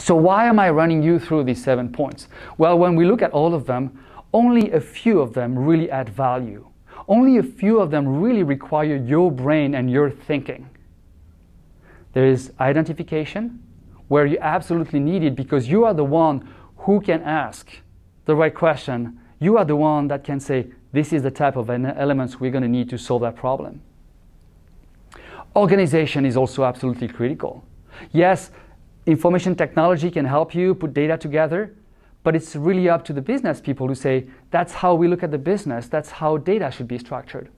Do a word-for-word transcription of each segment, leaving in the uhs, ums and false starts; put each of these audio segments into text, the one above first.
So why am I running you through these seven points? Well, when we look at all of them, only a few of them really add value. Only a few of them really require your brain and your thinking. There is identification, where you absolutely need it because you are the one who can ask the right question. You are the one that can say, this is the type of elements we're going to need to solve that problem. Organization is also absolutely critical. Yes, information technology can help you put data together, but it's really up to the business people who say, that's how we look at the business, that's how data should be structured.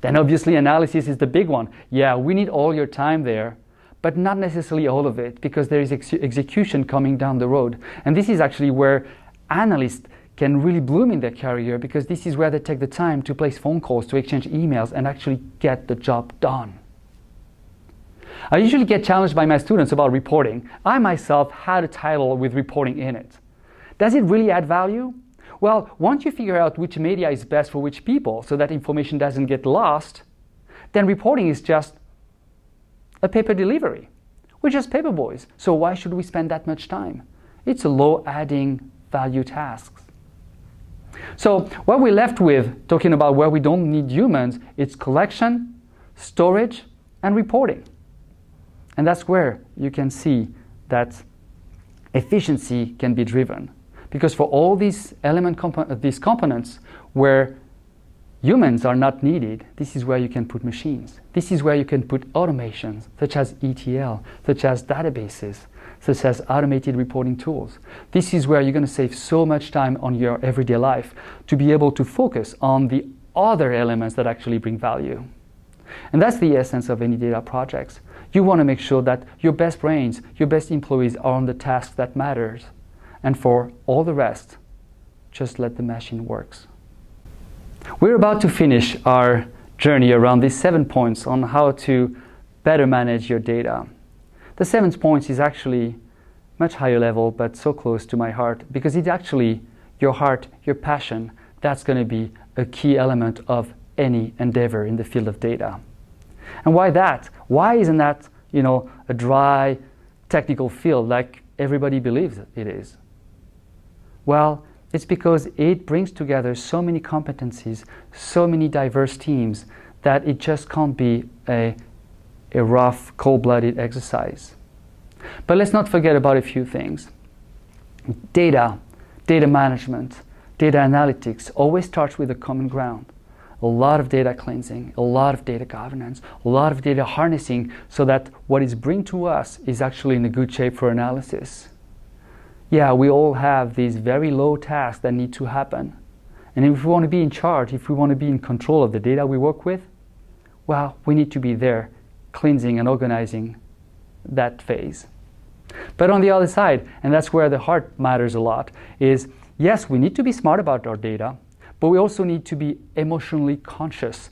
Then obviously analysis is the big one. Yeah, we need all your time there, but not necessarily all of it, because there is ex execution coming down the road. And this is actually where analysts can really bloom in their career, because this is where they take the time to place phone calls, to exchange emails, and actually get the job done. I usually get challenged by my students about reporting. I myself had a title with reporting in it. Does it really add value? Well, once you figure out which media is best for which people so that information doesn't get lost, then reporting is just a paper delivery. We're just paper boys, so why should we spend that much time? It's a low adding value task. So what we're left with, talking about where we don't need humans, it's collection, storage, and reporting. And that's where you can see that efficiency can be driven. Because for all these element compo- these components where humans are not needed, this is where you can put machines. This is where you can put automations, such as E T L, such as databases, such as automated reporting tools. This is where you're going to save so much time on your everyday life to be able to focus on the other elements that actually bring value. And that's the essence of any data projects. You want to make sure that your best brains, your best employees are on the task that matters. And for all the rest, just let the machine work. We're about to finish our journey around these seven points on how to better manage your data. The seventh point is actually much higher level, but so close to my heart, because it's actually your heart, your passion, that's going to be a key element of any endeavor in the field of data. And why that? Why isn't that, you know, a dry technical field like everybody believes it is? Well, it's because it brings together so many competencies, so many diverse teams, that it just can't be a, a rough, cold-blooded exercise. But let's not forget about a few things. Data, data management, data analytics always starts with a common ground. A lot of data cleansing, a lot of data governance, a lot of data harnessing, so that what is bring to us is actually in a good shape for analysis. Yeah, we all have these very low tasks that need to happen. And if we want to be in charge, if we want to be in control of the data we work with, well, we need to be there cleansing and organizing that phase. But on the other side, and that's where the heart matters a lot, is yes, we need to be smart about our data, but we also need to be emotionally conscious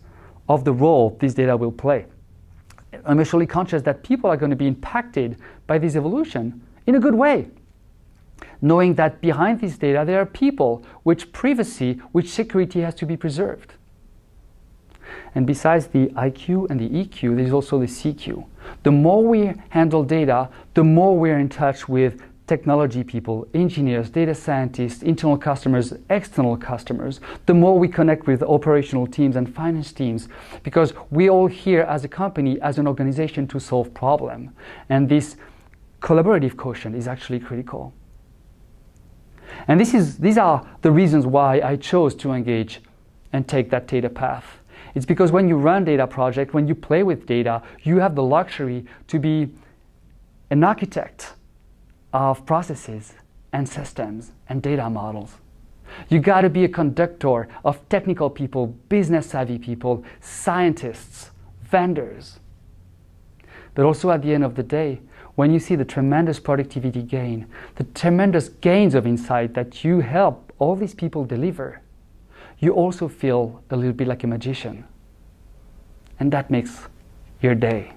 of the role this data will play. Emotionally conscious that people are going to be impacted by this evolution in a good way. Knowing that behind this data there are people, which privacy, which security has to be preserved. And besides the I Q and the E Q, there's also the C Q. The more we handle data, the more we're in touch with technology people, engineers, data scientists, internal customers, external customers, the more we connect with operational teams and finance teams, because we all here as a company, as an organization, to solve problems. And this collaborative quotient is actually critical. And this is, these are the reasons why I chose to engage and take that data path. It's because when you run data project, when you play with data, you have the luxury to be an architect of processes and systems and data models. You got to be a conductor of technical people, business savvy people, scientists, vendors. But also at the end of the day, when you see the tremendous productivity gain, the tremendous gains of insight that you help all these people deliver, you also feel a little bit like a magician. And that makes your day.